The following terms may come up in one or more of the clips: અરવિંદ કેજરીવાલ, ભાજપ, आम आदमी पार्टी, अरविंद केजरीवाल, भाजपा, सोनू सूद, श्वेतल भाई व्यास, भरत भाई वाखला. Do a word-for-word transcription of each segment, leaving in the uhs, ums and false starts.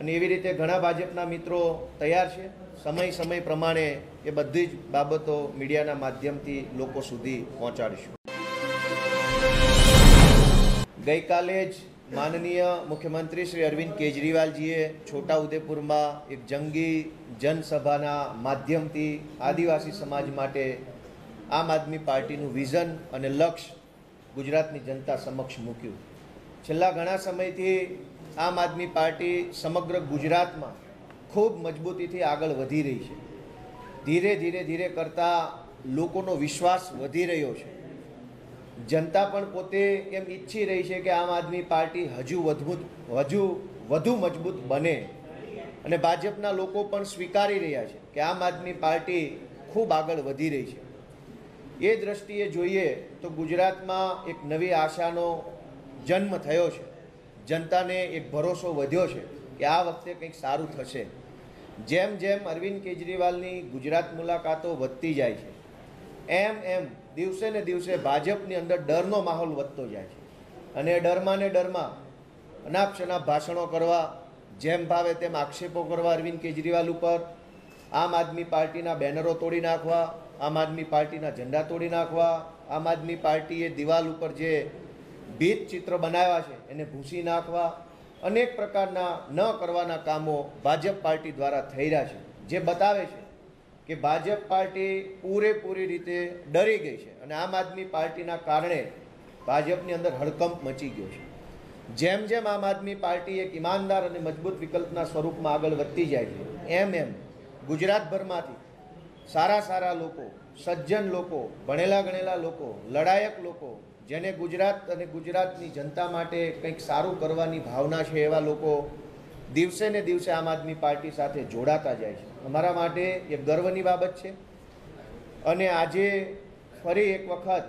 અને એવી રીતે ઘણા ભાજપના મિત્રો તૈયાર છે સમય સમય પ્રમાણે એ બધી જ બાબતો મીડિયાના માધ્યમથી લોકો સુધી પહોંચાડીશું। ગઈકાલે જ माननीय मुख्यमंत्री श्री अरविंद केजरीवाल जीए छोटा उदयपुर में एक जंगी जनसभाना माध्यमथी आदिवासी समाज माटे आम आदमी पार्टीनु विजन अने लक्ष्य गुजरातनी जनता समक्ष मूक्यु। छेल्ला घणा समयथी आम आदमी पार्टी समग्र गुजरात में खूब मजबूतीथी आगळ वधी रही छे। धीरे धीरे धीरे करता लोकोनो विश्वास वधी रह्यो छे। जनता पण पोते एम इच्छी रही है कि आम आदमी पार्टी हजू मजबूत हजू वधु मजबूत बने अने भाजपना लोको पण स्वीकारी रह्या छे कि आम आदमी पार्टी खूब आगळ वधी रही है। ए दृष्टिए जोईए तो गुजरात में एक नवी आशानो जन्म थयो छे। जनता ने एक भरोसो वध्यो छे कि आ वखते कंईक सारूं थशे। जेम जेम अरविंद केजरीवालनी गुजरात मुलाकातो वधती जाय छे एम एम दिवसे ने दिवसे भाजपनी अंदर डरनो माहौल वधतो जाय छे अने डरमा ने डरमा अनापशना भाषणों करवा जेम भावे तेम आक्षेपों करवा अरविंद केजरीवाल पर आम आदमी पार्टीना बेनरो तोड़ी नाखवा आम आदमी पार्टीना झंडा तोड़ी नाखवा आम आदमी पार्टीए दीवाल पर जे भीत चित्र बनाव्या छे एने भूसी नाखवा अनेक प्रकारना न करवाना कामों भाजप पार्टी द्वारा थई रह्या छे जे बतावे छे कि भाजप पार्टी पूरेपूरी रीते डरी गई है और आम आदमी पार्टी ना कारणे भाजपनी अंदर हड़कंप मची गयो है। जेम जेम आम आदमी पार्टी एक ईमानदार और मजबूत विकल्पना स्वरूप में आगळ वधती जाय छे एम एम गुजरात भर में सारा सारा लोको सज्जन लोको भणेला गणेला लोको लड़ायक लोको जेने गुजरात और गुजरातनी जनता माटे कंईक सारूं करवानी भावना छे एवा लोको दिवसे ने दिवसे आम आदमी पार्टी साथे जोड़ाता जाय छे। अमारा माटे एक गर्वनी बाबत छे अने आजे फरी एक वखत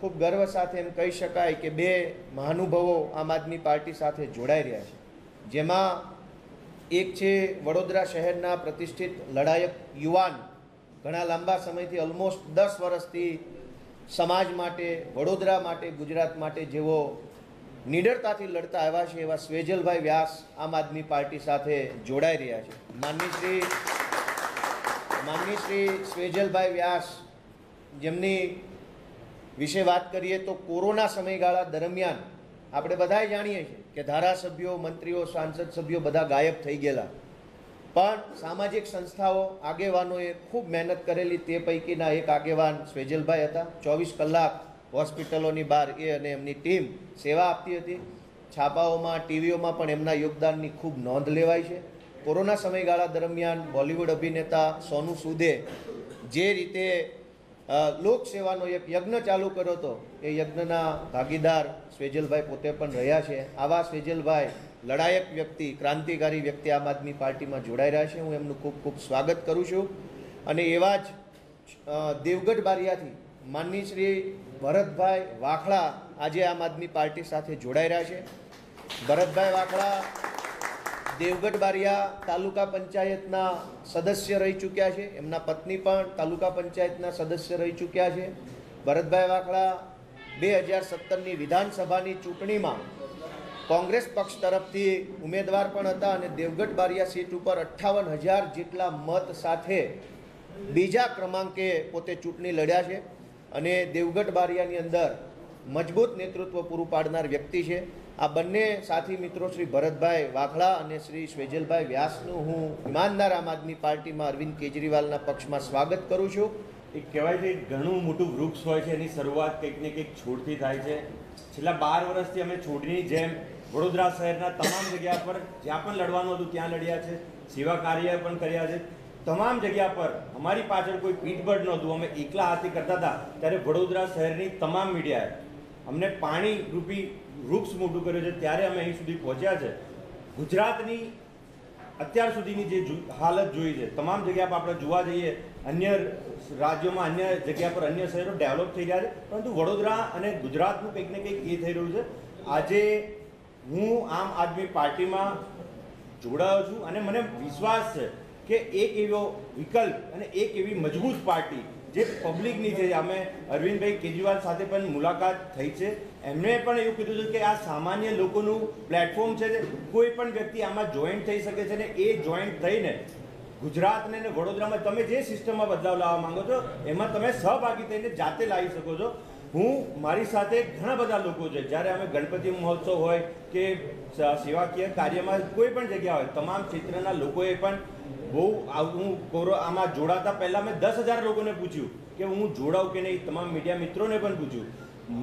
खूब गर्व साथे एम कही शकाय के बे महानुभावो आम आदमी पार्टी साथे जोड़ाई रह्या छे। जेमां एक छे वडोदरा शहेरना प्रतिष्ठित लड़ायक युवान घणा लांबा समयथी ऑलमोस्ट दस वर्षथी समाज माटे वडोदरा माटे गुजरात माटे जेवो निडरताथी लड़ता आव्या छे एवा श्वेतल भाई व्यास आम आदमी पार्टी साथे जोड़ाई रह्या छे। माननीय श्री माननीय श्री श्वेतल भाई व्यास जेमनी विषे बात करिए तो कोरोना समयगाळा दरमियान आपणे बधाए जाणीए छे के धारासभ्यो मंत्रीओ सांसद सभ्यो बधा गायब थई गेला पण सामाजिक संस्थाओं आगेवानोए खूब मेहनत करेली ते पैकीना एक आगेवान श्वेतल भाई हता। चौवीस कलाक हॉस्पिटलोनी बार ए अने एमनी टीम सेवा आपती हती। छापाओमां टीवीओमां पण एमना योगदाननी खूब नोंध लेवाई छे। कोरोना समयगाळा दरमियान बॉलीवूड अभिनेता सोनू सूदे जे रीते लोक सेवानो एक यज्ञ चालू कर्यो तो ए यज्ञना भागीदार श्वेतल भाई पोते पण रह्या छे। आवा श्वेतल भाई लड़ायक व्यक्ति क्रांतिकारी व्यक्ति आम आदमी पार्टी में जोड़ाई रह्या छे। हूँ एमनुं खूब खूब स्वागत करूँ छूं अने एवा ज देवगढ़ बारियाथी माननीय श्री भरत भाई वाखला आजे आम आदमी पार्टी साथे जोड़ाई रह्या छे। भरत भाई वाखला देवगढ़ बारिया तालुका पंचायतना सदस्य रही चूक्या छे। एमना पत्नी पण तालुका पंचायतना सदस्य रही चूक्या छे। भरत भाई वाखला दो हज़ार सत्रह नी विधानसभानी चूंटणीमां कांग्रेस पक्ष तरफथी उमेदवार पण हता अने देवगढ़ बारिया सीट पर अठावन हज़ार जेटला मत साथे बीजा क्रमांके पोते चूंटणी लड्या छे अने देवगढ़ बारियानी अंदर मजबूत नेतृत्व पूरू पाडनार व्यक्ति है। आ बंने साथी मित्रों श्री भरत भाई वाखला अने श्री श्वेतल भाई व्यासनु हूँ ईमानदार आम आदमी पार्टी में अरविंद केजरीवालना पक्ष में स्वागत करूँ छूं। कहेवाय घणु मोटू वृक्ष होय छे एनी शरूआत कंईक ने कंईक छोड़थी थाय छे। छेल्ला बार वर्षथी अमे छोडनी जेम वडोदरा शहेरना तमाम जग्या पर ज्यां पण लड़वानुं हतुं त्यां लड्या छे। सेवा कार्य पण कर्या छे। तमाम जगह पर हमारी पाचड़ कोई पीठबल नहोतुं। अमे एकला हाथे करता था त्यारे वडोदरा शहेरनी तमाम मीडियाए हमने पाणी रूपी वृक्ष मोटू कर्यो छे त्यारे अमे अहीं सुधी पहोंच्या छे। गुजरातनी अत्यार सुधीनी जे हालत जोई छे तमाम जगह पर आपणे जोवा जईए अन्य राज्योमां अन्य जगह पर अन्य शहरों डेवलप थई रह्या छे परंतु वडोदरा अने गुजरातनुं कंईक ने कंईक ए थई रह्युं छे। आजे हूँ आम आदमी पार्टीमां जोड़ायो छुं अने मने विश्वास छे कि एक एवो विकल्प अने एक एवी मजबूत पार्टी જે પબ્લિકની છે, અમે અરવિંદભાઈ કેજરીવાલ સાથે પણ મુલાકાત થઈ છે, એમણે પણ એવું કીધું છે કે આ સામાન્ય લોકોનું પ્લેટફોર્મ છે, કોઈ પણ વ્યક્તિ આમાં જોઈન્ટ થઈ શકે છે ને એ જોઈન્ટ થઈને ગુજરાતને ને વડોદરામાં તમે જે સિસ્ટમમાં બદલાવ લાવવા માંગો છો એમાં તમે સહભાગી થઈને જાતે લાવી શકો છો। હું મારી સાથે ઘણા બધા લોકો છે, જ્યારે અમે ગણપતિ મહોત્સવ હોય કે સેવાકીય કાર્યમાં કોઈ પણ જગ્યા હોય તમામ ક્ષેત્રના લોકોએ પણ બહુ હું કોરો આમાં જોડાતા પહેલાં મેં દસ હજાર લોકોને પૂછ્યું કે હું જોડાઉં કે નહીં, તમામ મીડિયા મિત્રોને પણ પૂછ્યું।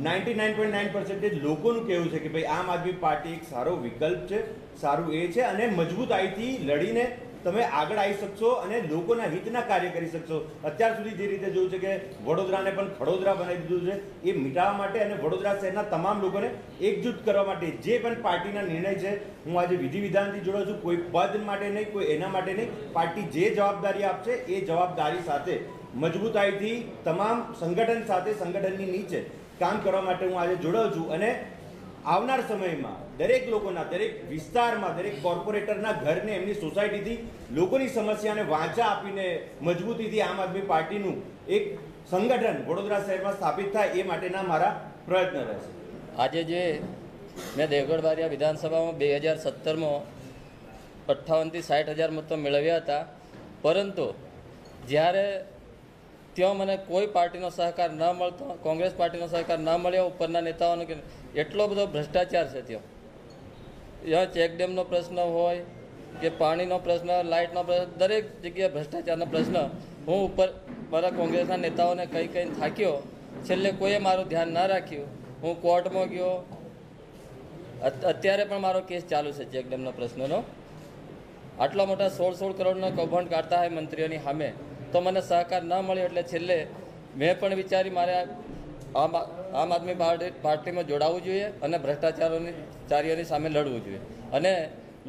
Ninety nine point nine percentage लोगों कहूँ कि भाई आम आदमी पार्टी एक सारो विकल्प है, सारू ए है, मजबूत आई थी लड़ीने तमे आगळ आई शकशो अने लोकोना हितना कार्य करी शकशो। अत्यार सुधी जे रीते जोयुं छे के वडोदराने पण खडोदरा बनावी दीधुं छे, ए मिटावा माटे अने वडोदरा शहेरना तमाम लोकोने एकजूट करवा माटे जे पण पार्टीना निर्णय छे, हुं आज विधि विधानथी जोडो छुं, कोई पद माटे नहीं, कोई एना माटे नहीं, पार्टी जे जवाबदारी आपशे ए जवाबदारी साथे मजबूताईथी तमाम संगठन साथे संगठननी नीचे काम करवा माटे हुं आज जोडाउं छुं। अने आवनार समय में दरेक लोकोना दरेक विस्तार में दरेक कॉर्पोरेटरना घर ने एमनी सोसायटी थी लोकोनी समस्या ने वाचा आपीने मजबूती थी आम आदमी पार्टीनू एक संगठन वडोदरा शहर में स्थापित थाय ए माटेना मारा प्रयत्न रहेशे। आज जे मैं देवगढ़ बारिया विधानसभा में बे हज़ार सत्तर में अठावन थी साठ हज़ार मत मेळव्या हता, परंतु ज्यारे त्यो मने कोई पार्टी सहकार न मळतो, कांग्रेस पार्टी सहकार न मळ्यो, उपरना नेताओं एटलो बधो भ्रष्टाचार है। त्यो या चेकडेमनो प्रश्न होय के पाणीनो प्रश्न, लाइटनो प्रश्न, दरेक जग्याए भ्रष्टाचारनो प्रश्न। हूँ उपर मारा कांग्रेसना नेताओने कई कई थाक्यो, छेल्ले कोईए मारुं ध्यान न राख्युं। हूँ कोर्ट में गयो, अत्यारे पण मारो केस चालू है चेकडेमना प्रश्ननो। आटला मोटा सोळ सोळ करोड़ना कौभंड काढता है मंत्रीओनी सामे, तो मैंने सहकार न मळ्यो एटले छेल्ले मैं पण विचारी मारे आम आम आदमी पार्टी पार्टी में जोड़ावुं जोईए अने भ्रष्टाचारोनी चारीओनी सामे लड़वुं जोईए अने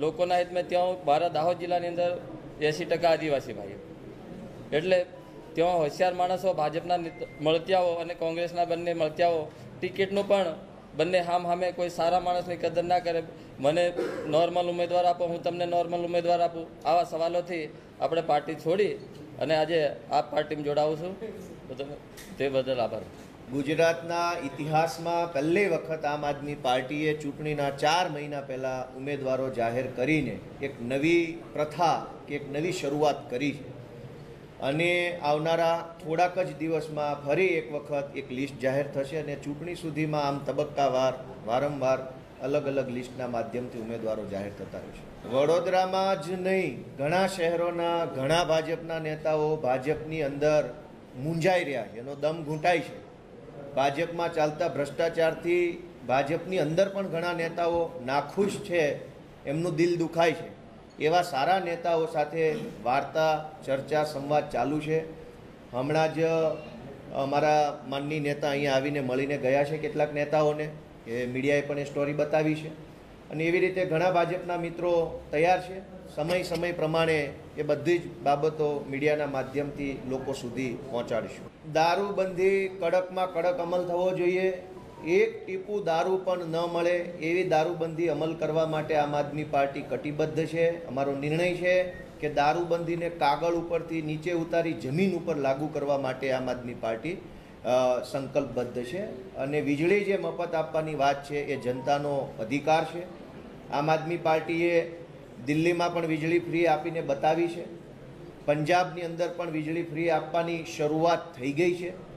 लोकोना हित में। त्यां बारा दाहोद जिल्लानी अंदर एसी टका आदिवासी भाईओ, एटले त्यां होशियार माणसो भाजपना मळत्याओ अने कांग्रेसना बंने मळत्याओ टिकिटनुं पण बंने हाम हामे कोई सारा माणसनी कदर ना करे, मने नॉर्मल उमेदवार आपो, हूँ तमने नॉर्मल उमेदवार आपूँ, आवा सवालोथी आपणे पार्टी छोड़ी अने आजे आप पार्टी में जोड़ाऊँ छूं ते बदल आभार। गुजरातना इतिहास में पहली वखत आम आदमी पार्टीए चूंटणीना चार महीना पहला उम्मीदवारों जाहिर करीने एक नवी प्रथा के एक नवी शुरुआत करी अने आवनारा थोड़ाक ज दिवस में फरी एक वखत एक लिस्ट जाहिर थशे अने चूंटणी सुधीमां आम तबक्कावार वारंवार अलग अलग लिस्टना माध्यमथी उम्मीदवारों जाहिर थता रहे छे। वडोदरामां ज नहीं, घणा शहेरोना घणा भाजपना नेताओ भाजपनी अंदर मूंझाई रह्या छे, एनो दम घूंटाय छे। भाजपमां चालता भ्रष्टाचारथी भाजपनी अंदर पण घणा नेताओ नाखुश छे, एमनुं दिल दुखाय छे। एवा सारा नेताओ साथे वार्ता चर्चा संवाद चालू छे। हमणां ज अमारा माननीय नेता अहींया आवीने मळीने गया छे केटलाक नेताओने, ये मीडियाए पण स्टोरी बतावी छे अने एवी रीते घणा भाजपना मित्रों तैयार छे। समय समय प्रमाणे ए बधी ज बाबतो मीडियाना माध्यमथी लोको सुधी पहोंचाडीशुं। दारूबंधी कड़कमां कड़क अमल थवो जोईए, एक टीपू दारू पण न मळे एवी दारूबंधी अमल करवा माटे आम आदमी पार्टी कटिबद्ध छे। अमारो निर्णय छे के दारूबंधीने कागळ उपरथी नीचे उतारी जमीन उपर लागू करवा माटे आम आदमी पार्टी संकल्पबद्ध है। अने वीजळी जे मफत आपवानी वात छे ए जनतानो अधिकार है। आम आदमी पार्टीए दिल्ली में पण वीजळी फ्री आपीने बतावी है, पंजाबनी अंदर पण वीजळी फ्री आपवानी शरूआत थई गई है।